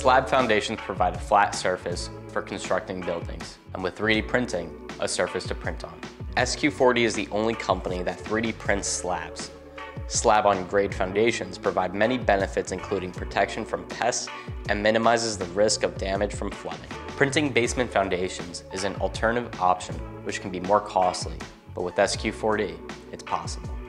slab foundations provide a flat surface for constructing buildings, and with 3D printing, a surface to print on. SQ40 is the only company that 3D prints slabs. Slab-on-grade foundations provide many benefits, including protection from pests and minimizes the risk of damage from flooding. Printing basement foundations is an alternative option which can be more costly, but with SQ40, it's possible.